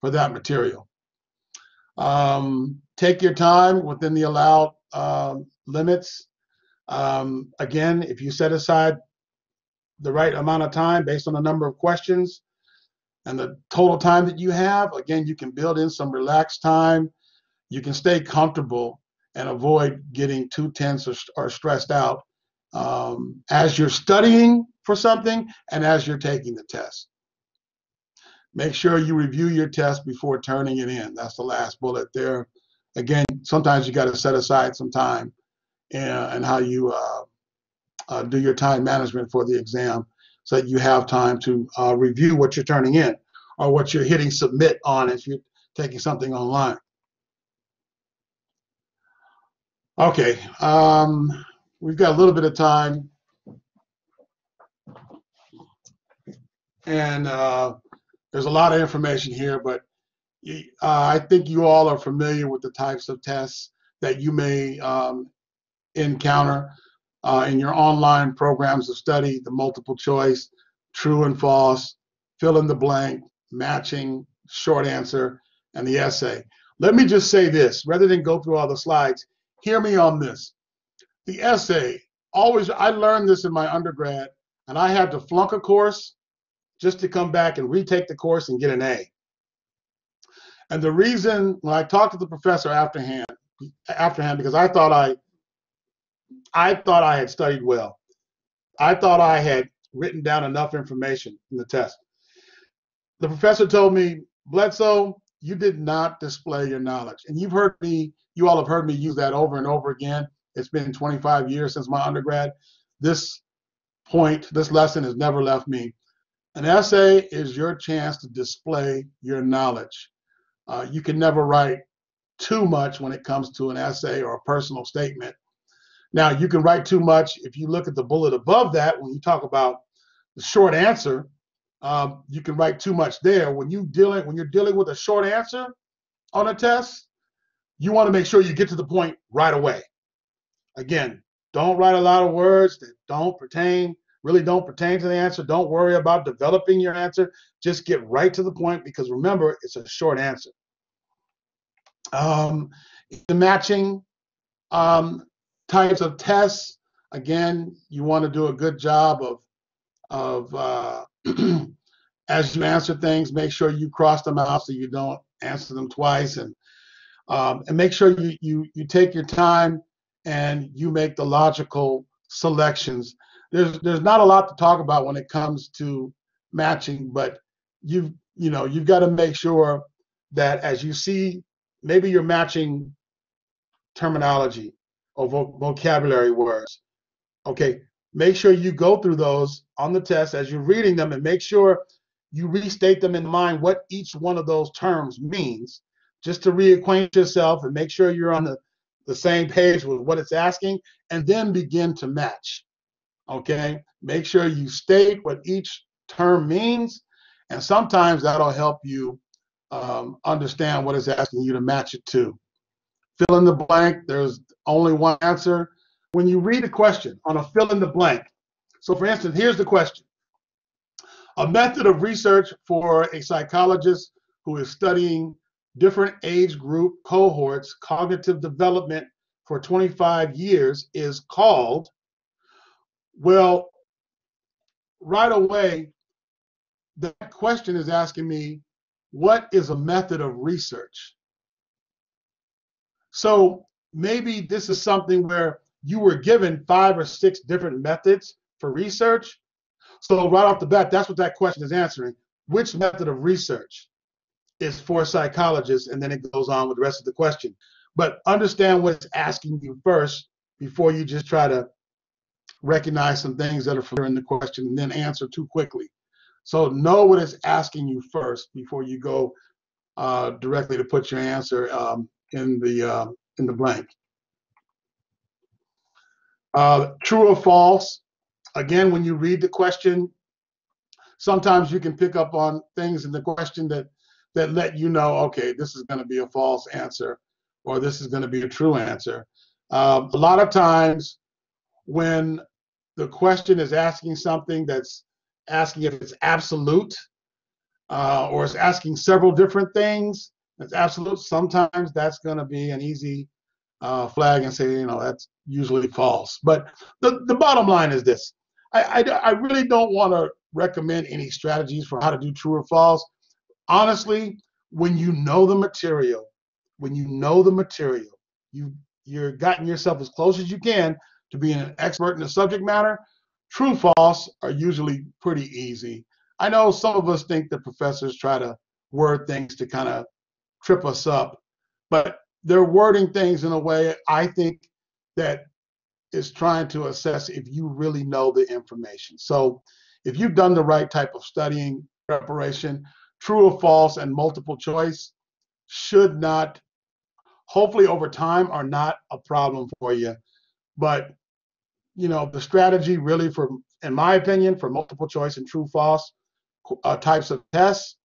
for that material. Um, take your time within the allowed uh, limits. Um, again, if you set aside the right amount of time based on the number of questions and the total time that you have, again, you can build in some relaxed time. You can stay comfortable and avoid getting too tense or, or stressed out um, as you're studying for something and as you're taking the test. Make sure you review your test before turning it in. That's the last bullet there. Again, sometimes you got to set aside some time and how you uh, uh, do your time management for the exam so that you have time to uh, review what you're turning in or what you're hitting submit on if you're taking something online. Okay, um, we've got a little bit of time. And uh, there's a lot of information here, but uh, I think you all are familiar with the types of tests that you may um, encounter uh, in your online programs of study, the multiple choice, true and false, fill in the blank, matching, short answer, and the essay. Let me just say this, rather than go through all the slides, hear me on this. The essay, always, I learned this in my undergrad, and I had to flunk a course just to come back and retake the course and get an A. And the reason, when I talked to the professor afterhand, afterhand because I thought I, I thought I had studied well. I thought I had written down enough information in the test. the professor told me, Bledsoe, you did not display your knowledge. And you've heard me, you all have heard me use that over and over again. It's been twenty-five years since my undergrad. This point, this lesson has never left me. An essay is your chance to display your knowledge. Uh, you can never write too much when it comes to an essay or a personal statement. Now, you can write too much if you look at the bullet above that when you talk about the short answer. Um, you can write too much there. When you dealing, when you're dealing with a short answer on a test, you want to make sure you get to the point right away. Again, don't write a lot of words that don't pertain, really don't pertain to the answer. Don't worry about developing your answer. Just get right to the point, because remember, it's a short answer. Um, the matching um, types of tests, again, you want to do a good job of, of uh, as you answer things, make sure you cross them out so you don't answer them twice, and um, and make sure you, you you take your time and you make the logical selections. There's there's not a lot to talk about when it comes to matching, but you've you know you've got to make sure that as you see, maybe you're matching terminology or voc vocabulary words. Okay. Make sure you go through those on the test as you're reading them, and make sure you restate them in mind what each one of those terms means, just to reacquaint yourself and make sure you're on the, the same page with what it's asking, and then begin to match, okay? Make sure you state what each term means, and sometimes that'll help you um, understand what it's asking you to match it to. Fill in the blank, there's only one answer. When you read a question on a fill in the blank, so for instance, here's the question. A method of research for a psychologist who is studying different age group cohorts' cognitive development for twenty-five years is called. Well, right away, that question is asking me, what is a method of research? So maybe this is something where you were given five or six different methods for research. So right off the bat, that's what that question is answering. Which method of research is for psychologists? And then it goes on with the rest of the question. But understand what it's asking you first before you just try to recognize some things that are familiar in the question and then answer too quickly. So know what it's asking you first before you go uh, directly to put your answer um, in the, uh, in the blank. Uh, true or false, again, when you read the question, sometimes you can pick up on things in the question that, that let you know, okay, this is going to be a false answer, or this is going to be a true answer. Um, a lot of times when the question is asking something that's asking if it's absolute, uh, or it's asking several different things, it's absolute, sometimes that's going to be an easy Uh, flag and say, you know, that's usually false. But the, the bottom line is this. I, I, I really don't want to recommend any strategies for how to do true or false. Honestly, when you know the material, when you know the material, you, you're gotten yourself as close as you can to being an expert in the subject matter, true false are usually pretty easy. I know some of us think that professors try to word things to kind of trip us up, but they're wording things in a way, I think, that is trying to assess if you really know the information. So if you've done the right type of studying preparation, true or false and multiple choice should not, hopefully over time, are not a problem for you. But, you know, the strategy really for, in my opinion, for multiple choice and true false uh, types of tests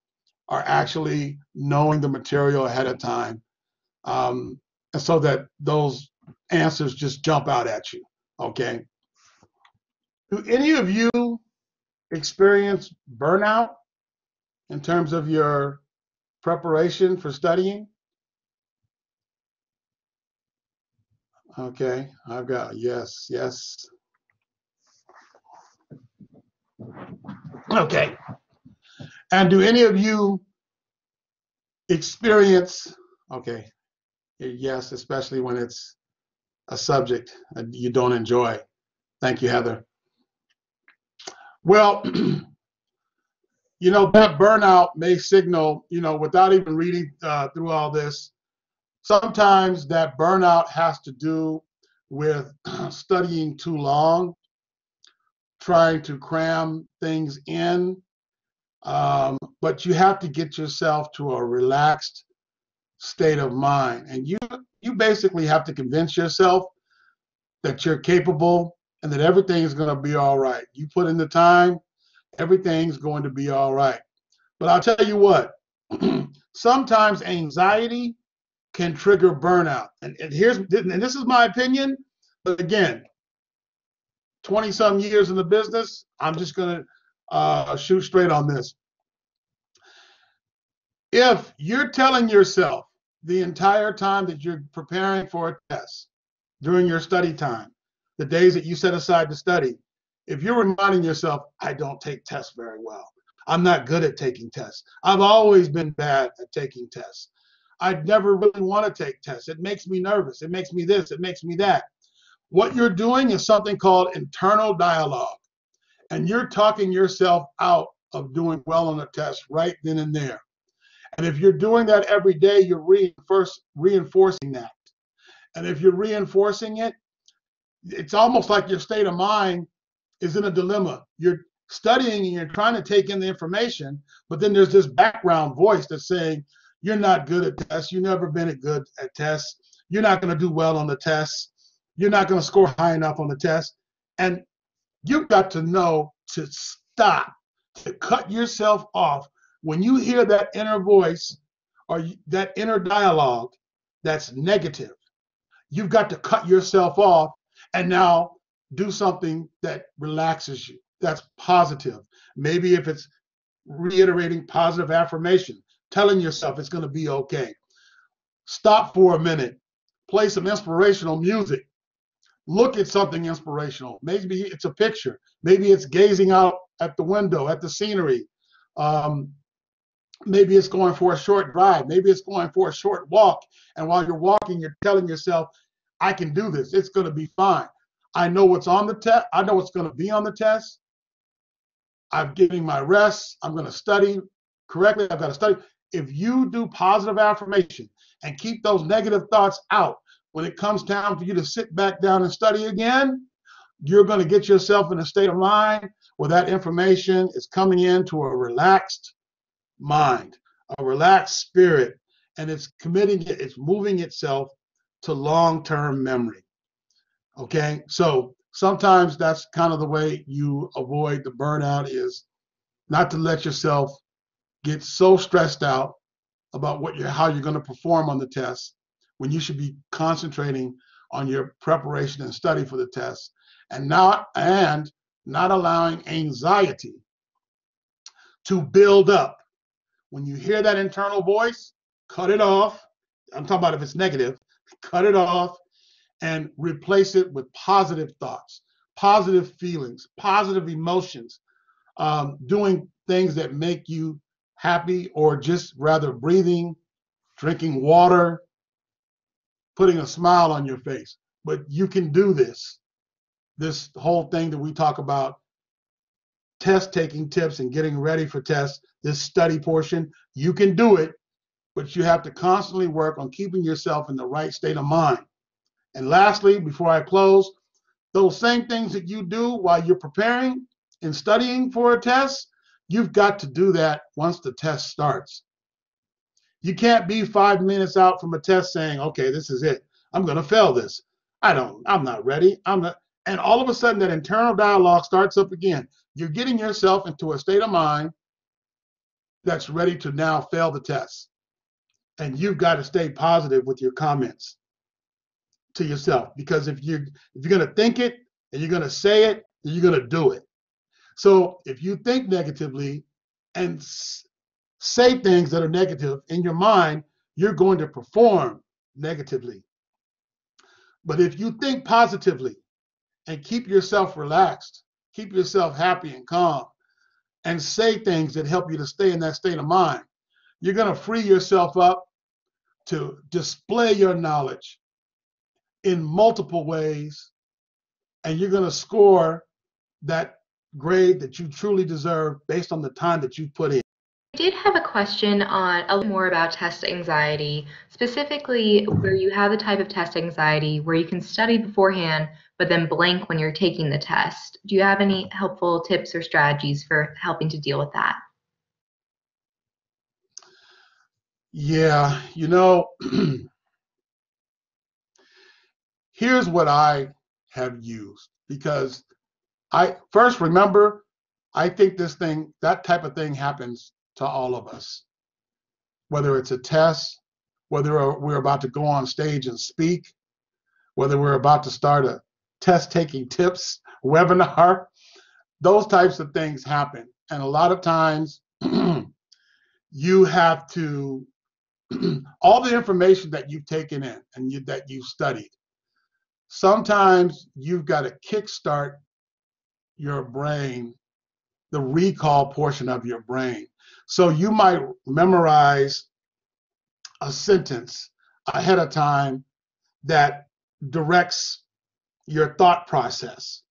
are actually knowing the material ahead of time. Um, and so that those answers just jump out at you, okay? Do any of you experience burnout in terms of your preparation for studying? Okay, I've got yes, yes. Okay. And do any of you experience, okay, yes, especially when it's a subject you don't enjoy. Thank you, Heather. Well, you know, that burnout may signal, you know, without even reading uh, through all this, sometimes that burnout has to do with studying too long, trying to cram things in, um, but you have to get yourself to a relaxed state of mind. And you, you basically have to convince yourself that you're capable and that everything is going to be all right. You put in the time, everything's going to be all right. But I'll tell you what, sometimes anxiety can trigger burnout. And, and here's, and this is my opinion, but again, twenty some years in the business, I'm just gonna uh, shoot straight on this. If you're telling yourself the entire time that you're preparing for a test, during your study time, the days that you set aside to study, if you're reminding yourself, I don't take tests very well, I'm not good at taking tests, I've always been bad at taking tests, I'd never really want to take tests, it makes me nervous, it makes me this, it makes me that. What you're doing is something called internal dialogue. And you're talking yourself out of doing well on a test right then and there. And if you're doing that every day, you're reinforce, reinforcing that. And if you're reinforcing it, it's almost like your state of mind is in a dilemma. You're studying and you're trying to take in the information, but then there's this background voice that's saying, you're not good at tests, you've never been good at tests, you're not going to do well on the test, you're not going to score high enough on the test. And you've got to know to stop, to cut yourself off. When you hear that inner voice or that inner dialogue that's negative, you've got to cut yourself off and now do something that relaxes you, that's positive. Maybe if it's reiterating positive affirmation, telling yourself it's going to be okay. Stop for a minute, play some inspirational music, look at something inspirational. Maybe it's a picture, maybe it's gazing out at the window, at the scenery. Um, Maybe it's going for a short drive. Maybe it's going for a short walk. And while you're walking, you're telling yourself, I can do this. It's going to be fine. I know what's on the test. I know what's going to be on the test. I'm getting my rest. I'm going to study correctly. I've got to study. If you do positive affirmation and keep those negative thoughts out, when it comes time for you to sit back down and study again, you're going to get yourself in a state of mind where that information is coming into a relaxed mind, a relaxed spirit, and it's committing it, it's moving itself to long-term memory. Okay, so sometimes that's kind of the way you avoid the burnout, is not to let yourself get so stressed out about what you're, how you're going to perform on the test when you should be concentrating on your preparation and study for the test, and not and not allowing anxiety to build up. When you hear that internal voice, cut it off. I'm talking about if it's negative, cut it off and replace it with positive thoughts, positive feelings, positive emotions, um, doing things that make you happy, or just rather breathing, drinking water, putting a smile on your face. But you can do this, this whole thing that we talk about, test taking tips and getting ready for tests, this study portion, you can do it, but you have to constantly work on keeping yourself in the right state of mind. And lastly, before I close, those same things that you do while you're preparing and studying for a test, you've got to do that once the test starts. You can't be five minutes out from a test saying, okay, this is it, I'm gonna fail this. I don't, I'm not ready, I'm not, and all of a sudden that internal dialogue starts up again. You're getting yourself into a state of mind that's ready to now fail the test. And you've got to stay positive with your comments to yourself, because if you if you're going to think it and you're going to say it, then you're going to do it. So if you think negatively and say things that are negative in your mind, you're going to perform negatively. But if you think positively and keep yourself relaxed, keep yourself happy and calm, and say things that help you to stay in that state of mind, you're going to free yourself up to display your knowledge in multiple ways, and you're going to score that grade that you truly deserve based on the time that you put in. I did have a question on a little more about test anxiety, specifically where you have the type of test anxiety where you can study beforehand but then blank when you're taking the test. Do you have any helpful tips or strategies for helping to deal with that? Yeah, you know, here's what I have used, because I first remember, I think this thing, that type of thing happens to all of us, whether it's a test, whether we're about to go on stage and speak, whether we're about to start a test taking tips webinar. Those types of things happen. And a lot of times you have to, all the information that you've taken in and you, that you've studied, sometimes you've got to kickstart your brain, the recall portion of your brain. So you might memorize a sentence ahead of time that directs your thought process.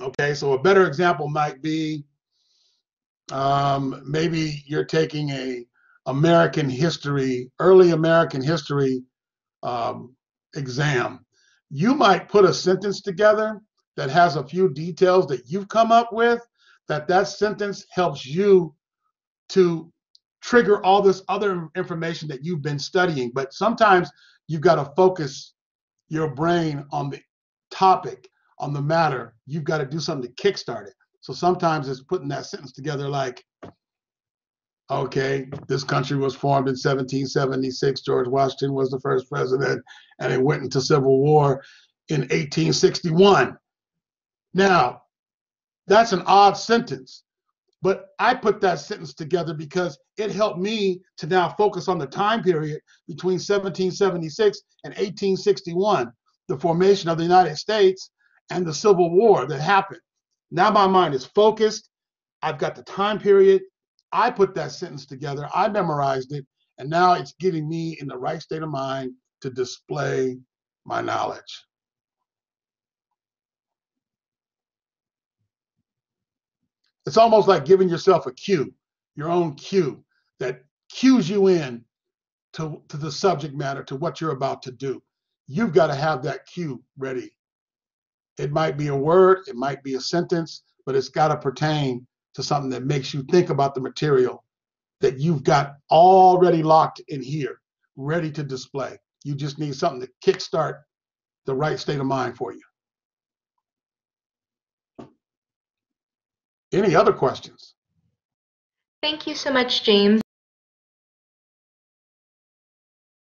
Okay, so a better example might be, um, maybe you're taking a American history, early American history um, exam. You might put a sentence together that has a few details that you've come up with, that that sentence helps you to trigger all this other information that you've been studying. But sometimes you've got to focus your brain on the topic, on the matter. You've got to do something to kickstart it. So sometimes it's putting that sentence together like, okay, this country was formed in seventeen seventy-six. George Washington was the first president, and it went into Civil War in eighteen sixty-one. Now, that's an odd sentence, but I put that sentence together because it helped me to now focus on the time period between seventeen seventy-six and eighteen sixty-one, the formation of the United States and the Civil War that happened. Now my mind is focused. I've got the time period. I put that sentence together. I memorized it. And now it's getting me in the right state of mind to display my knowledge. It's almost like giving yourself a cue, your own cue, that cues you in to, to the subject matter, to what you're about to do. You've got to have that cue ready. It might be a word, it might be a sentence, but it's got to pertain to something that makes you think about the material that you've got already locked in here, ready to display. You just need something to kickstart the right state of mind for you. Any other questions? Thank you so much, James.